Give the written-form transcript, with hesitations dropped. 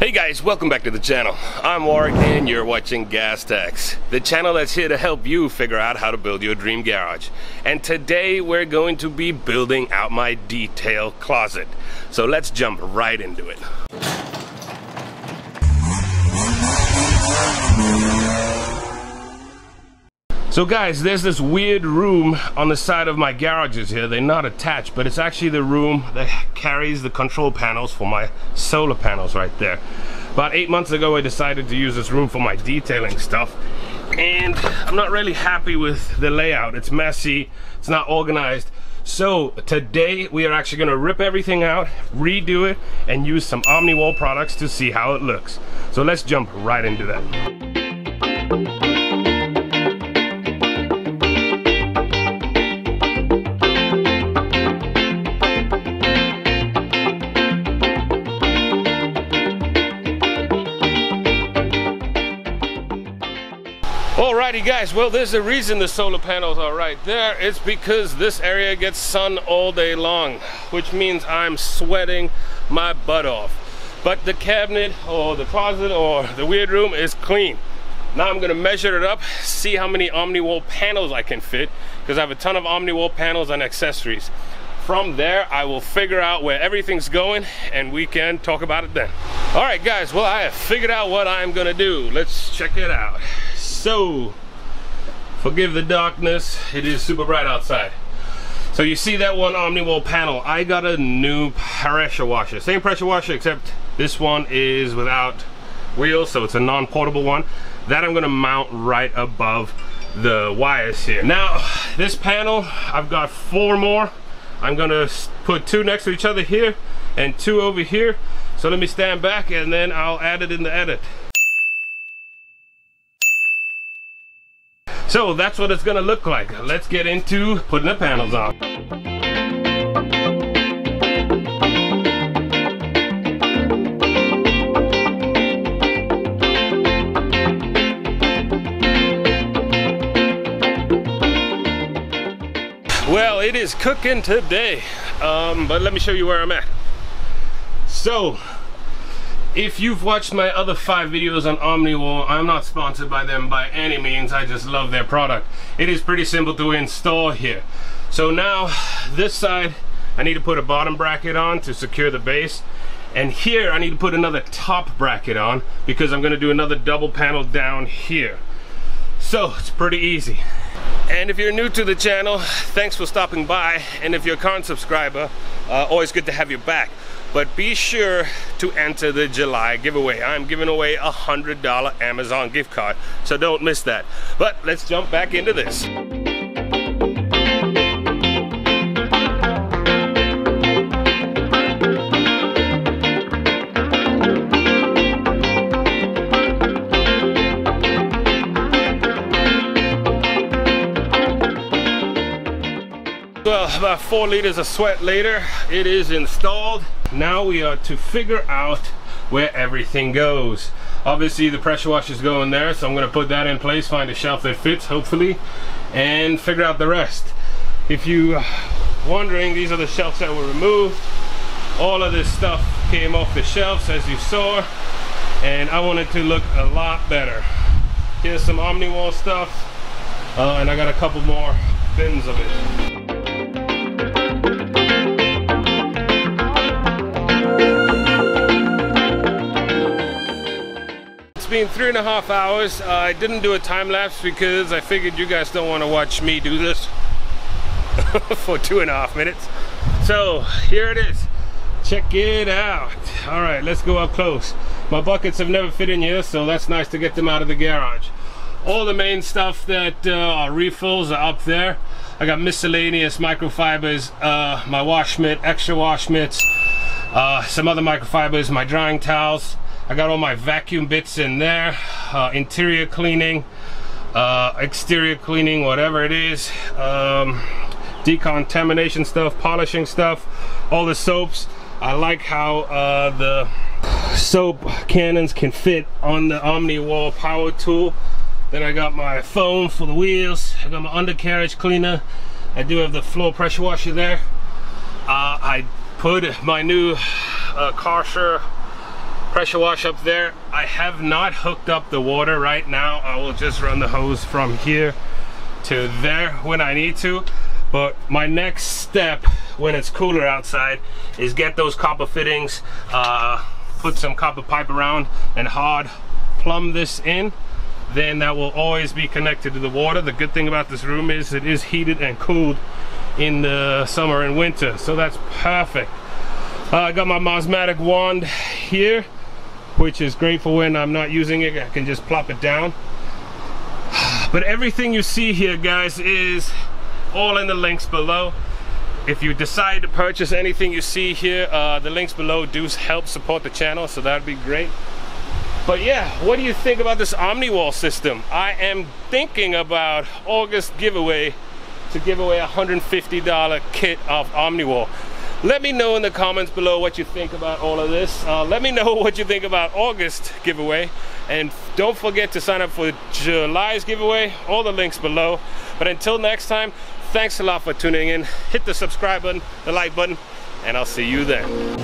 Hey guys, welcome back to the channel. I'm Warrick and you're watching Gas Tax, the channel that's here to help you figure out how to build your dream garage. And today we're going to be building out my detail closet. So let's jump right into it. So guys, there's this weird room on the side of my garages here. They're not attached, but it's actually the room that carries the control panels for my solar panels right there. About 8 months ago, I decided to use this room for my detailing stuff, and I'm not really happy with the layout. It's messy, it's not organized. So today we are actually gonna rip everything out, redo it, and use some OmniWall products to see how it looks. So let's jump right into that. Alrighty guys, well there's a reason the solar panels are right there. It's because this area gets sun all day long, which means I'm sweating my butt off. But the cabinet or the closet or the weird room is clean. Now I'm gonna measure it up, see how many OmniWall panels I can fit, because I have a ton of OmniWall panels and accessories. From there, I will figure out where everything's going and we can talk about it then. Alright guys, well I have figured out what I'm gonna do. Let's check it out. So, forgive the darkness, it is super bright outside. So you see that one OmniWall panel, I got a new pressure washer. Same pressure washer, except this one is without wheels, so it's a non-portable one. That I'm gonna mount right above the wires here. Now, this panel, I've got 4 more. I'm gonna put 2 next to each other here, and 2 over here. So let me stand back and then I'll add it in the edit. So that's what it's gonna look like. Let's get into putting the panels on. Well, it is cooking today, but let me show you where I'm at. So, if you've watched my other 5 videos on OmniWall, I'm not sponsored by them by any means, I just love their product. It is pretty simple to install here. So now, this side, I need to put a bottom bracket on to secure the base. And here, I need to put another top bracket on because I'm gonna do another double panel down here. So, it's pretty easy. And if you're new to the channel, thanks for stopping by. And if you're a current subscriber, always good to have you back. But be sure to enter the July giveaway. I'm giving away a $100 Amazon gift card, so don't miss that. But let's jump back into this. Well, about 4 liters of sweat later, it is installed. Now we are to figure out where everything goes. Obviously the pressure washers go in there, so I'm gonna put that in place, find a shelf that fits hopefully, and figure out the rest. If you're wondering, these are the shelves that were removed. All of this stuff came off the shelves as you saw, and I want it to look a lot better. Here's some OmniWall stuff, and I got a couple more bins of it. Been 3.5 hours. I didn't do a time lapse because I figured you guys don't want to watch me do this for 2.5 minutes. So here it is. Check it out. All right, let's go up close. My buckets have never fit in here, so that's nice to get them out of the garage. All the main stuff that are refills are up there. I got miscellaneous microfibers, my wash mitt, extra wash mitts, some other microfibers, my drying towels. I got all my vacuum bits in there, interior cleaning, exterior cleaning, whatever it is, decontamination stuff, polishing stuff, all the soaps. I like how the soap cannons can fit on the OmniWall power tool. Then I got my foam for the wheels. I got my undercarriage cleaner. I do have the floor pressure washer there. I put my new Karcher pressure wash up there. I have not hooked up the water right now. I will just run the hose from here to there when I need to. But my next step when it's cooler outside is get those copper fittings, put some copper pipe around and hard plumb this in. Then that will always be connected to the water. The good thing about this room is it is heated and cooled in the summer and winter, so that's perfect. I got my Mosmatic wand here, which is great for when I'm not using it. I can just plop it down. But everything you see here, guys, is all in the links below. If you decide to purchase anything you see here, the links below do help support the channel, so that'd be great. But yeah, what do you think about this OmniWall system? I am thinking about August giveaway to give away a $150 kit of OmniWall. Let me know in the comments below what you think about all of this. Let me know what you think about August giveaway, and don't forget to sign up for July's giveaway. All the links below. But until next time, thanks a lot for tuning in. Hit the subscribe button, the like button, and I'll see you then.